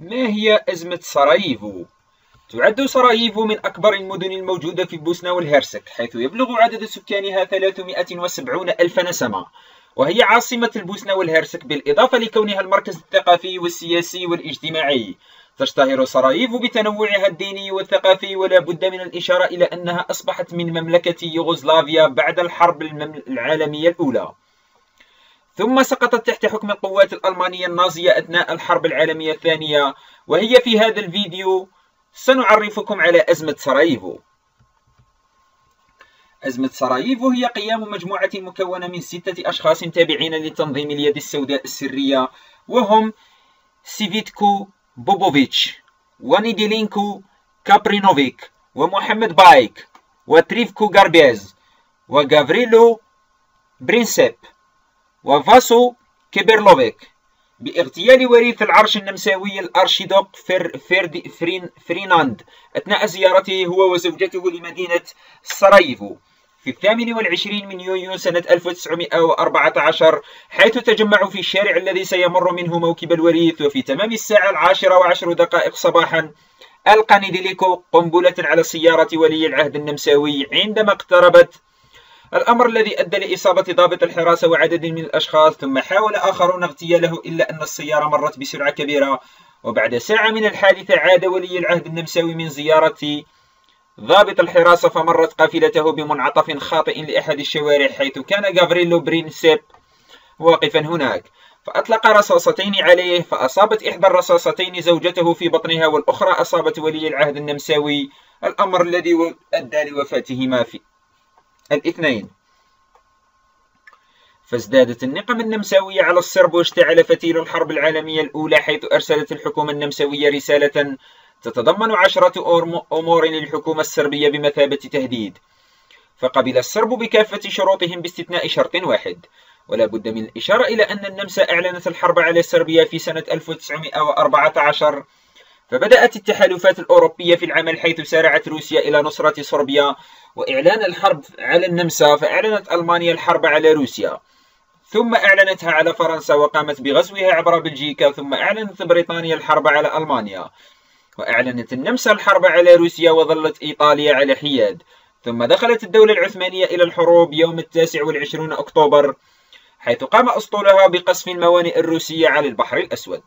ما هي أزمة سراييفو؟ تعد سراييفو من أكبر المدن الموجودة في البوسنة والهرسك، حيث يبلغ عدد سكانها 370 ألف نسمة، وهي عاصمة البوسنة والهرسك بالإضافة لكونها المركز الثقافي والسياسي والاجتماعي. تشتهر سراييفو بتنوعها الديني والثقافي، ولا بد من الإشارة إلى أنها أصبحت من مملكة يوغوسلافيا بعد الحرب العالمية الأولى، ثم سقطت تحت حكم القوات الألمانية النازية أثناء الحرب العالمية الثانية. وهي في هذا الفيديو سنعرفكم على أزمة سراييفو. أزمة سراييفو هي قيام مجموعة مكونة من 6 أشخاص تابعين لتنظيم اليد السوداء السرية، وهم سيفيتكو بوبوفيتش ونيديلينكو كابرينوفيك ومحمد بايك وتريفكو غاربيز وغافريلو برينسيب وفاسو كيبرلوفيك، باغتيال وريث العرش النمساوي الارشيدوق فرديناند اثناء زيارته هو وزوجته لمدينة سراييفو في 28 من يونيو سنة 1914، حيث تجمعوا في الشارع الذي سيمر منه موكب الوريث. وفي تمام الساعة 10:10 صباحا ألقى نيديلينكو قنبلة على سيارة ولي العهد النمساوي عندما اقتربت، الأمر الذي أدى لإصابة ضابط الحراسة وعدد من الأشخاص، ثم حاول آخرون اغتياله إلا أن السيارة مرت بسرعة كبيرة. وبعد ساعة من الحادثة عاد ولي العهد النمساوي من زيارة ضابط الحراسة، فمرت قافلته بمنعطف خاطئ لأحد الشوارع حيث كان غافريلو برينسيب واقفا هناك، فأطلق رصاصتين عليه، فأصابت إحدى الرصاصتين زوجته في بطنها والأخرى أصابت ولي العهد النمساوي، الأمر الذي أدى لوفاتهما في الاثنين. فازدادت النقم النمساوية على الصرب واشتعل فتيل الحرب العالمية الأولى، حيث أرسلت الحكومة النمساوية رسالة تتضمن 10 أمور للحكومة السربية بمثابة تهديد، فقبل السرب بكافة شروطهم باستثناء شرط واحد. ولا بد من الإشارة إلى أن النمسا أعلنت الحرب على السربية في سنة 1914، فبدأت التحالفات الأوروبية في العمل، حيث سارعت روسيا إلى نصرة صربيا وإعلان الحرب على النمسا، فأعلنت ألمانيا الحرب على روسيا، ثم أعلنتها على فرنسا وقامت بغزوها عبر بلجيكا، ثم أعلنت بريطانيا الحرب على ألمانيا، وأعلنت النمسا الحرب على روسيا، وظلت إيطاليا على حياد. ثم دخلت الدولة العثمانية إلى الحروب يوم 29 أكتوبر، حيث قام أسطولها بقصف الموانئ الروسية على البحر الأسود.